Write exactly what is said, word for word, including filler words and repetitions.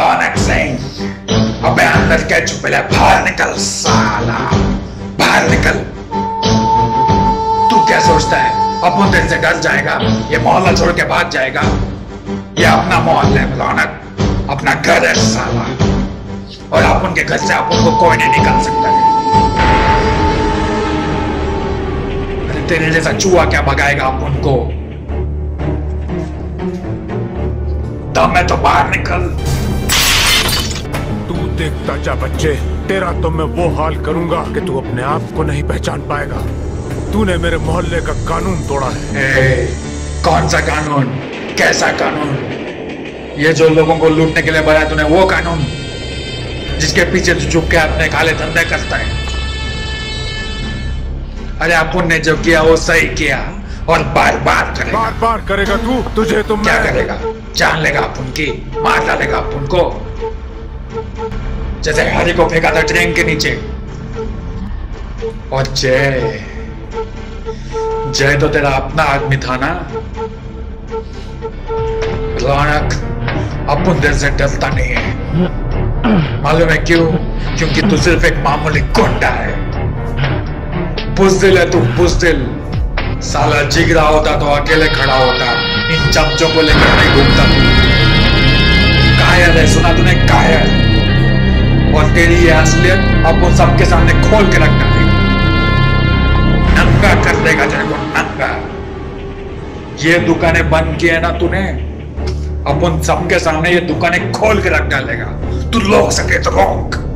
रौनक सिंह, अबे अंदर के चुपले बाहर निकल साला, बाहर निकल। तू क्या सोचता है अब वो तेरे से डर जाएगा, ये मोहल्ला छोड़ के भाग जाएगा? ये अपना मोहल्ला है रौनक, अपना घर है साला, और आप उनके घर से आप उनको कोई नहीं निकाल सकता है। अरे तेरे जैसा चूहा क्या भगाएगा आप उनको? दम है तो बाहर निकल। तू देखता जा बच्चे, तेरा तो मैं वो हाल करूंगा कि तू अपने आप को नहीं पहचान पाएगा। तूने मेरे मोहल्ले का कानून तोड़ा है। ए, कौन सा कानून? कैसा कानून? ये जो लोगों को लूटने के लिए बनाया तूने, वो कानून जिसके पीछे तू छुप के अपने काले धंधे करता है? अरे अपन ने जो किया वो सही किया, और बार बार करेगा। बार बार करेगा तू? तुझे तो मैं... क्या करेगा? जान लेगा आप उनकी, मार डालेगा आप उनको, जैसे हरी को फेंका था ट्रेन के नीचे। और जय जय तो तेरा अपना आदमी था ना रौनक, अपन दिल से डरता नहीं है। मालूम है क्यों? क्योंकि तू सिर्फ एक मामूली गुंडा है। बुजदिल है तू, बुजदिल। साला जिगरा होता तो अकेले खड़ा होता, इन चमचों को लेकर नहीं घूमता। कायर है, सुना तूने? कायर। और तेरी ये असलियत अब वो सबके सामने खोल के रखना है। नंगा कर देगा तेरे को, नंगा। ये दुकानें बंद की है ना तूने, अब उन सबके सामने ये दुकानें खोल के रख डालेगा। तू रोक सके तो रोक।